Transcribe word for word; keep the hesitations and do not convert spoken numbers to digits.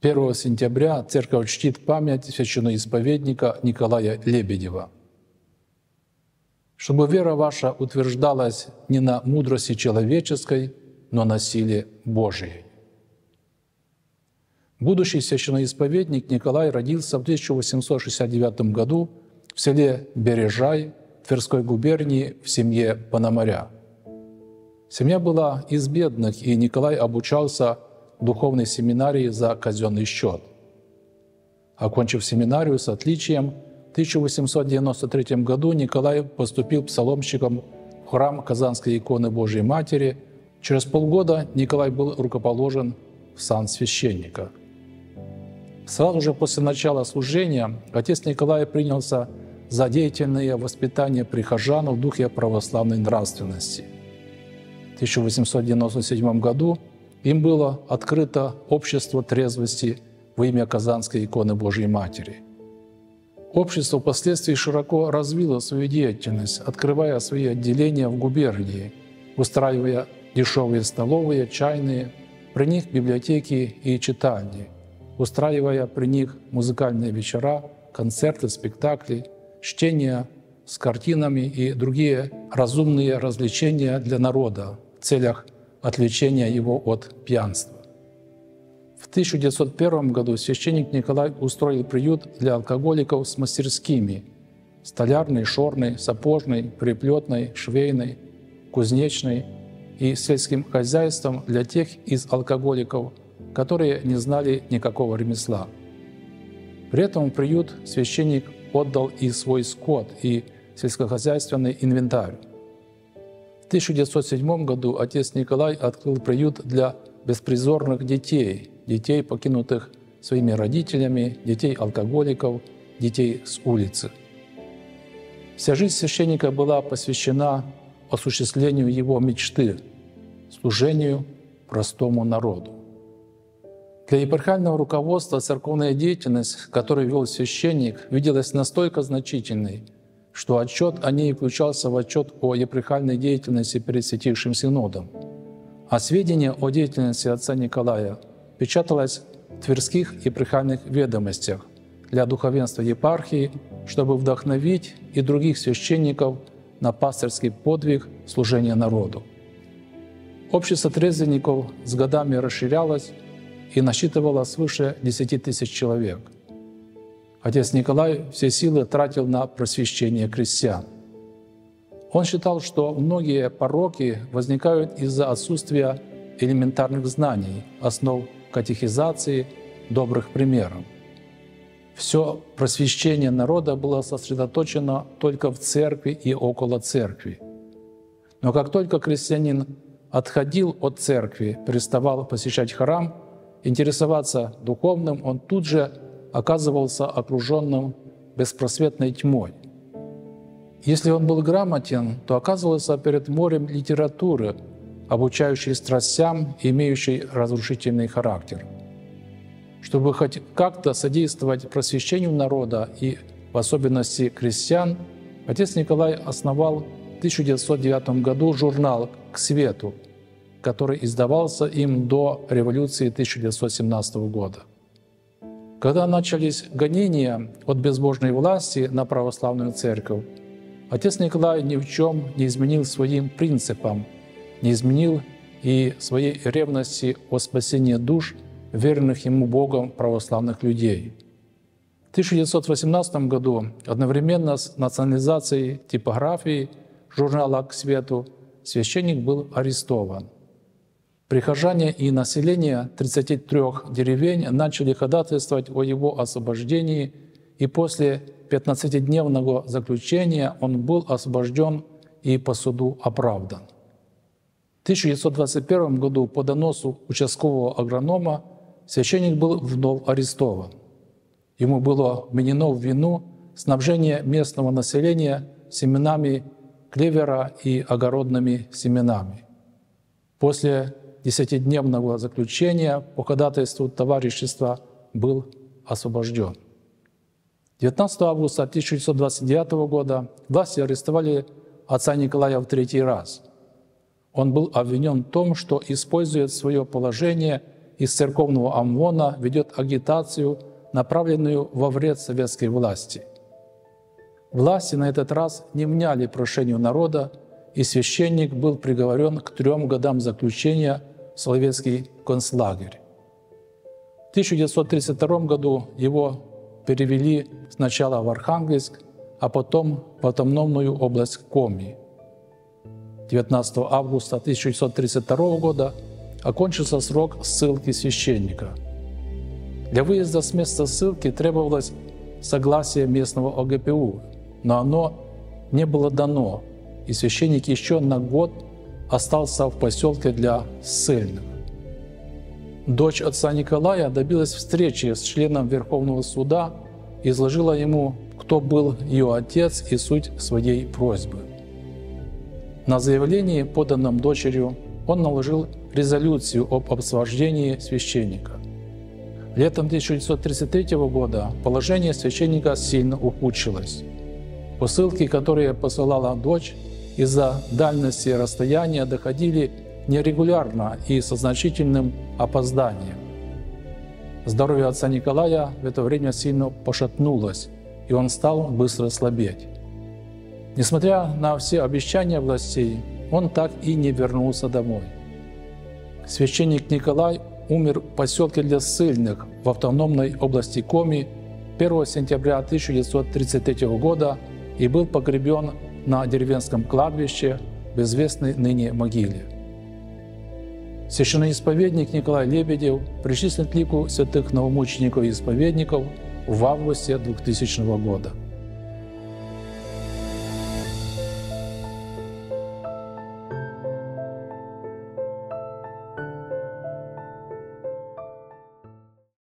первого сентября церковь чтит память священноисповедника Николая Лебедева. Чтобы вера ваша утверждалась не на мудрости человеческой, но на силе Божией. Будущий священноисповедник Николай родился в тысяча восемьсот шестьдесят девятом году в селе Бережай Тверской губернии в семье пономаря. Семья была из бедных, и Николай обучался в духовной семинарии за казенный счет. Окончив семинарию с отличием, в тысяча восемьсот девяносто третьем году Николай поступил псаломщиком в храм Казанской иконы Божьей Матери. Через полгода Николай был рукоположен в сан священника. Сразу же после начала служения отец Николай принялся за деятельное воспитание прихожан в духе православной нравственности. В тысяча восемьсот девяносто седьмом году им было открыто общество трезвости во имя Казанской иконы Божьей Матери. Общество впоследствии широко развило свою деятельность, открывая свои отделения в губернии, устраивая дешевые столовые, чайные, при них библиотеки и читальни, устраивая при них музыкальные вечера, концерты, спектакли, чтения с картинами и другие разумные развлечения для народа в целях отвлечения его от пьянства. В тысяча девятьсот первом году священник Николай устроил приют для алкоголиков с мастерскими – столярной, шорной, сапожной, приплетной, швейной, кузнечной и сельским хозяйством для тех из алкоголиков, которые не знали никакого ремесла. При этом в приют священник отдал и свой скот, и сельскохозяйственный инвентарь. В тысяча девятьсот седьмом году отец Николай открыл приют для беспризорных детей, детей, покинутых своими родителями, детей-алкоголиков, детей с улицы. Вся жизнь священника была посвящена осуществлению его мечты – служению простому народу. Для епархиального руководства церковная деятельность, которую вел священник, виделась настолько значительной, что отчет о ней включался в отчет о епархиальной деятельности перед Святейшим Синодом. А сведения о деятельности отца Николая печаталось в Тверских епархиальных ведомостях для духовенства епархии, чтобы вдохновить и других священников на пастырский подвиг служения народу. Общество трезвенников с годами расширялось и насчитывало свыше десяти тысяч человек. Отец Николай все силы тратил на просвещение крестьян. Он считал, что многие пороки возникают из-за отсутствия элементарных знаний, основ катехизации, добрых примеров. Все просвещение народа было сосредоточено только в церкви и около церкви. Но как только крестьянин отходил от церкви, переставал посещать храм, интересоваться духовным, он тут же оказывался окруженным беспросветной тьмой. Если он был грамотен, то оказывался перед морем литературы, обучающей страстям, имеющей разрушительный характер. Чтобы хоть как-то содействовать просвещению народа и, в особенности, крестьян, отец Николай основал в тысяча девятьсот девятом году журнал «К свету», который издавался им до революции тысяча девятьсот семнадцатого года. Когда начались гонения от безбожной власти на православную церковь, отец Николай ни в чем не изменил своим принципам, не изменил и своей ревности о спасении душ веренных ему Богом православных людей. В тысяча девятьсот восемнадцатом году одновременно с национализацией типографии журнала «К свету» священник был арестован. Прихожане и население тридцати трёх деревень начали ходатайствовать о его освобождении, и после пятнадцатидневного заключения он был освобожден и по суду оправдан. В тысяча девятьсот двадцать первом году по доносу участкового агронома священник был вновь арестован. Ему было вменено в вину снабжение местного населения семенами клевера и огородными семенами. После десятидневного заключения по ходатайству товарищества был освобожден. девятнадцатого августа тысяча девятьсот двадцать девятого года власти арестовали отца Николая в третий раз. Он был обвинен в том, что использует свое положение из церковного ОМОНа ведет агитацию, направленную во вред советской власти. Власти на этот раз не вняли прошению народа, и священник был приговорен к трем годам заключения в Соловецкий концлагерь. В тысяча девятьсот тридцать втором году его перевели сначала в Архангельск, а потом в автономную область Коми. девятнадцатого августа тысяча девятьсот тридцать второго года окончился срок ссылки священника. Для выезда с места ссылки требовалось согласие местного О Г П У, но оно не было дано, и священник еще на год остался в поселке для ссыльных. Дочь отца Николая добилась встречи с членом Верховного Суда и изложила ему, кто был ее отец и суть своей просьбы. На заявлении, поданном дочерью, он наложил резолюцию об освобождении священника. Летом тысяча девятьсот тридцать третьего года положение священника сильно ухудшилось. Посылки, которые посылала дочь, из-за дальности расстояния доходили нерегулярно и со значительным опозданием. Здоровье отца Николая в это время сильно пошатнулось, и он стал быстро слабеть. Несмотря на все обещания властей, он так и не вернулся домой. Священник Николай умер в поселке для ссыльных в автономной области Коми первого сентября тысяча девятьсот тридцать третьего года и был погребен на деревенском кладбище в известной ныне могиле. Священноисповедник Николай Лебедев причислен к лику святых новомучеников и исповедников в августе двухтысячного года.